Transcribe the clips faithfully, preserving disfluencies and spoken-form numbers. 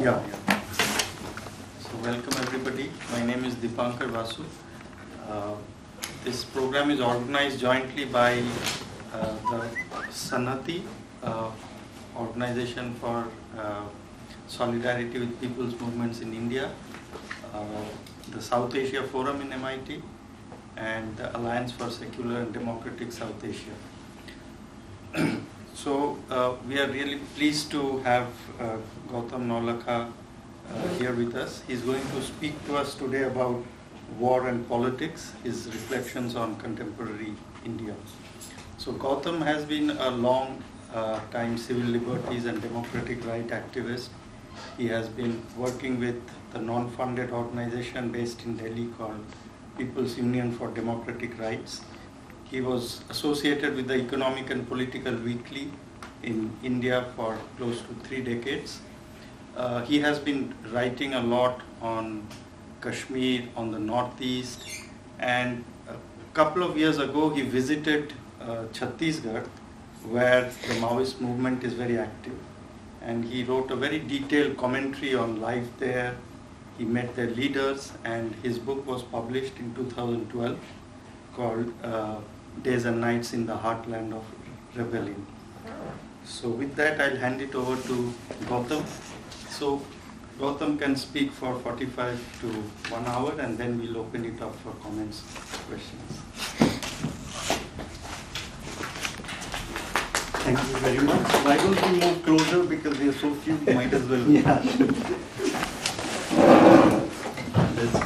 Yeah. So welcome everybody. My name is Dipankar Basu. Uh, this program is organized jointly by uh, the Sanhati uh, organization for uh, solidarity with people's movements in India, uh, the South Asia Forum in M I T, and the Alliance for Secular and Democratic South Asia. So uh, we are really pleased to have uh, Gautam Navlakha uh, here with us. He's going to speak to us today about war and politics, his reflections on contemporary India. So Gautam has been a long uh, time civil liberties and democratic right activist. He has been working with the non-funded organization based in Delhi called People's Union for Democratic Rights. He was associated with the Economic and Political Weekly in India for close to three decades. Uh, he has been writing a lot on Kashmir, on the Northeast, and a couple of years ago he visited uh, Chhattisgarh, where the Maoist movement is very active, and he wrote a very detailed commentary on life there. He met their leaders, and his book was published in two thousand twelve called uh, Days and Nights in the Heartland of Rebellion. So with that, I'll hand it over to Gautam. So Gautam can speak for forty-five to one hour, and then we'll open it up for comments, questions. Thank you very much. Why don't we move closer, because we are so few, might as well. Yeah. Let's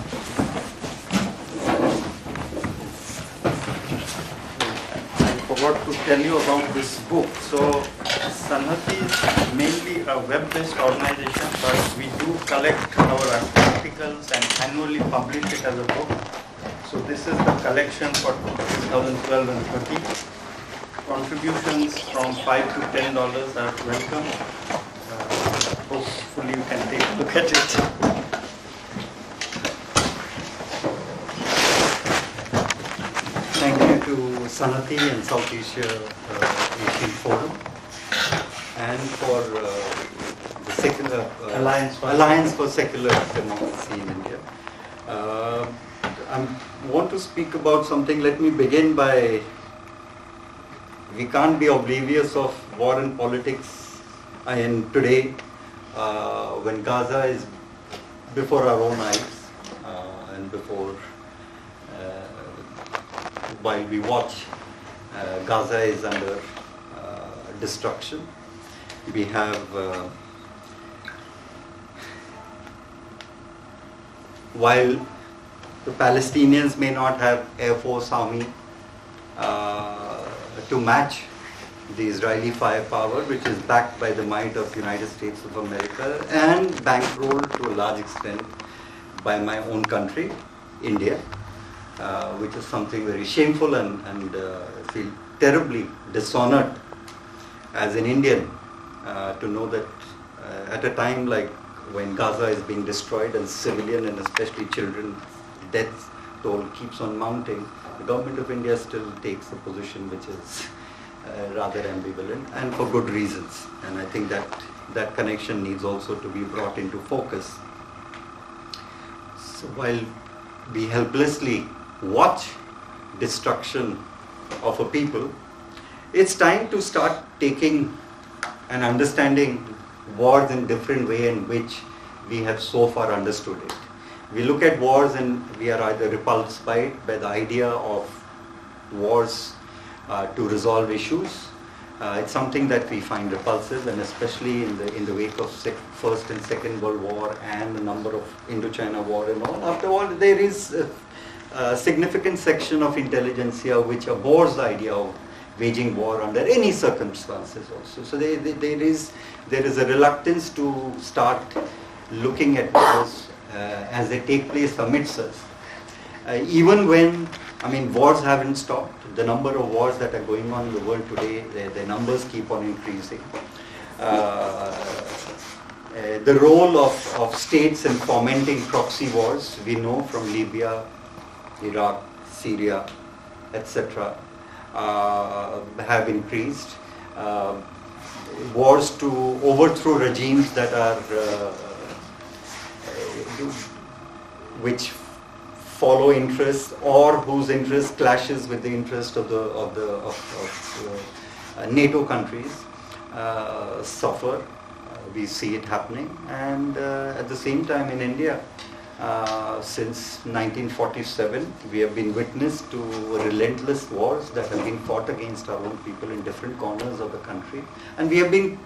to tell you about this book. So Sanhati is mainly a web-based organization, but we do collect our articles and annually publish it as a book. So this is the collection for twenty twelve and thirteen. Contributions from five to ten dollars are welcome. Uh, hopefully you can take a look at it. Sanhati and South Asia uh, Asian Forum, and for uh, the secular uh, Alliance, for Alliance for Secular Democracy in India. Uh, I want to speak about something. Let me begin by, we can't be oblivious of war and politics in today, uh, when Gaza is before our own eyes, uh, and before uh, while we watch, uh, Gaza is under uh, destruction. We have uh, while the Palestinians may not have Air Force, Army uh, to match the Israeli firepower, which is backed by the might of the United States of America and bankrolled to a large extent by my own country, India. Uh, which is something very shameful, and, and uh, feel terribly dishonored as an Indian uh, to know that uh, at a time like when Gaza is being destroyed and civilian and especially children's deaths toll keeps on mounting, the government of India still takes a position which is uh, rather ambivalent, and for good reasons. And I think that that connection needs also to be brought into focus. So while we helplessly watch destruction of a people, it's time to start taking and understanding wars in different way in which we have so far understood it. We look at wars and we are either repulsed by it, by the idea of wars uh, to resolve issues. Uh, it's something that we find repulsive, and especially in the in the wake of sec First and Second World War and the number of Indochina War and all. After all, there is a, a significant section of intelligentsia which abhors the idea of waging war under any circumstances also. So they, they, there is there is a reluctance to start looking at wars uh, as they take place amidst us. Uh, even when, I mean, wars haven't stopped. The number of wars that are going on in the world today, their, their numbers keep on increasing. Uh, uh, the role of, of states in fomenting proxy wars, we know from Libya, Iraq, Syria, et cetera, uh, have increased. Uh, wars to overthrow regimes that are uh, which follow interests or whose interest clashes with the interest of the of the of, of uh, NATO countries uh, suffer. Uh, we see it happening, and uh, at the same time in India, uh, since nineteen forty-seven, we have been witness to relentless wars that have been fought against our own people in different corners of the country, and we have been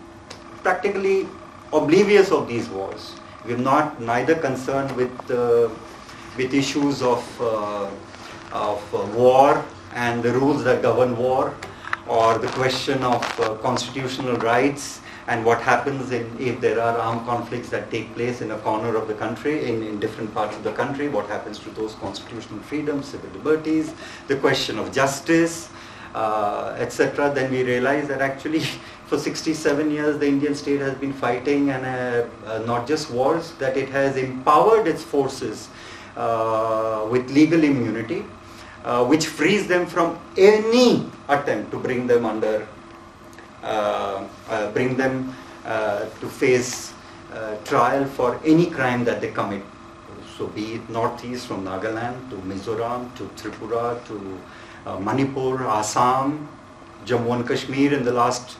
practically oblivious of these wars. We are not neither concerned with uh, with issues of uh, of uh, war and the rules that govern war, or the question of uh, constitutional rights and what happens in, if there are armed conflicts that take place in a corner of the country, in, in different parts of the country, what happens to those constitutional freedoms, civil liberties, the question of justice, uh, et cetera. Then we realize that actually for sixty-seven years the Indian state has been fighting, and uh, uh, not just wars, that it has empowered its forces Uh, with legal immunity, uh, which frees them from any attempt to bring them under, uh, uh, bring them uh, to face uh, trial for any crime that they commit. So be it northeast from Nagaland to Mizoram to Tripura to uh, Manipur, Assam, Jammu and Kashmir in the last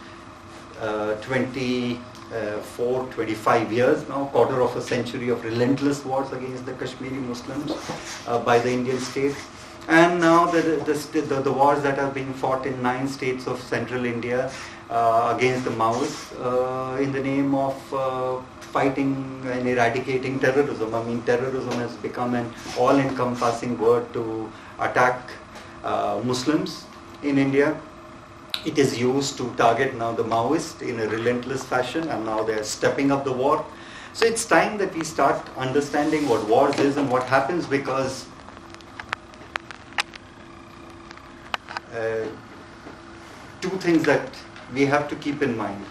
uh, twenty. Uh, for twenty-five years now, quarter of a century of relentless wars against the Kashmiri Muslims uh, by the Indian state, and now the the, the the wars that are being fought in nine states of central India uh, against the Maoists uh, in the name of uh, fighting and eradicating terrorism. I mean, terrorism has become an all-encompassing word to attack uh, Muslims in India. It is used to target now the Maoists in a relentless fashion, and now they are stepping up the war. So it's time that we start understanding what wars is and what happens, because uh, two things that we have to keep in mind.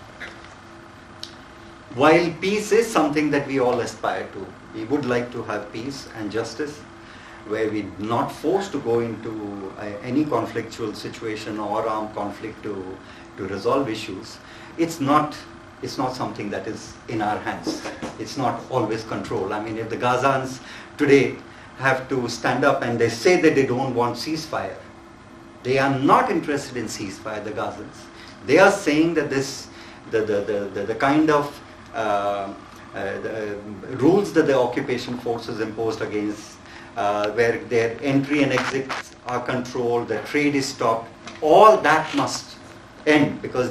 While peace is something that we all aspire to, we would like to have peace and justice, where we're not forced to go into uh, any conflictual situation or armed conflict to to resolve issues. It's not it's not something that is in our hands. It's not always control. I mean, if the Gazans today have to stand up and they say that they don't want ceasefire, they are not interested in ceasefire. The Gazans, they are saying that this the the the the, the kind of uh, uh, the rules that the occupation forces imposed against. Uh, where their entry and exits are controlled, the trade is stopped, all that must end, because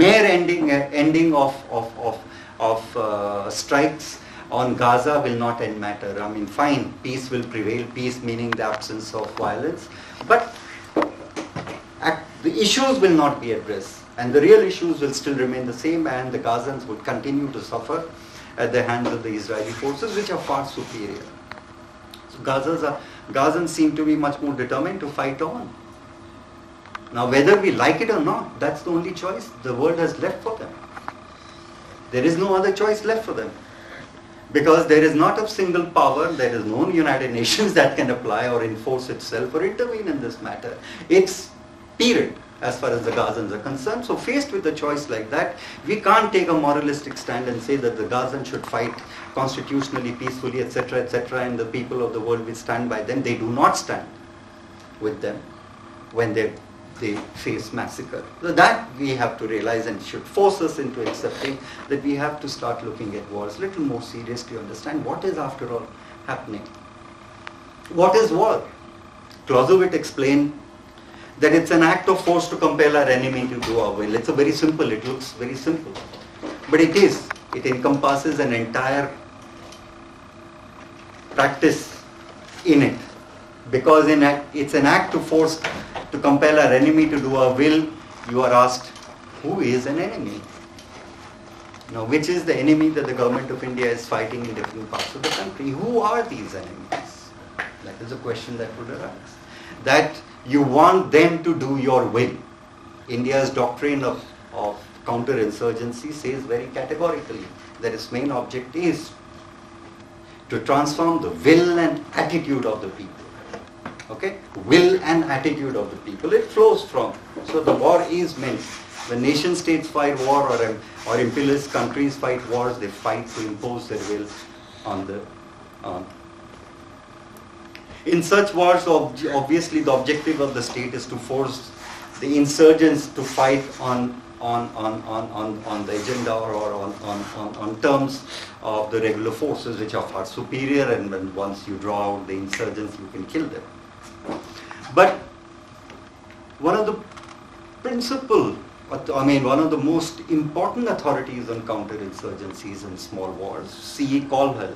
mere ending uh, ending of of of, of uh, strikes on Gaza will not end matter. I mean, fine, peace will prevail, peace meaning the absence of violence, but act, the issues will not be addressed, and the real issues will still remain the same, and the Gazans would continue to suffer at the hands of the Israeli forces, which are far superior. Gazans, are, Gazans seem to be much more determined to fight on. Now, whether we like it or not, that's the only choice the world has left for them. There is no other choice left for them, because there is not a single power, there is no United Nations that can apply or enforce itself or intervene in this matter. It's period as far as the Gazans are concerned. So faced with a choice like that, we can't take a moralistic stand and say that the Gazans should fight constitutionally, peacefully, et cetera, et cetera, and the people of the world will stand by them. They do not stand with them when they they face massacre. So that we have to realize, and should force us into accepting that we have to start looking at wars a little more seriously, to understand what is after all happening. What is war? Clausewitz explained that it's an act of force to compel our enemy to do our will. It's a very simple, it looks very simple, but it is. It encompasses an entire practice in it, because in act, it's an act to force, to compel our enemy to do our will. You are asked, who is an enemy? Now, which is the enemy that the government of India is fighting in different parts of the country? Who are these enemies? That is a question that would arise. That you want them to do your will. India's doctrine of, of counterinsurgency says very categorically that its main object is to transform the will and attitude of the people. Okay? Will and attitude of the people. It flows from. So the war is meant When nation states fight war or, or imperialist countries fight wars, they fight to impose their will on the... Um. In such wars, ob obviously the objective of the state is to force the insurgents to fight on on on on on, on the agenda or, or on, on, on, on terms of the regular forces, which are far superior, and when once you draw out the insurgents, you can kill them. But one of the principal, I mean, one of the most important authorities on counterinsurgencies and small wars, C E Colwell,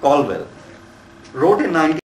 Colwell wrote in nineteen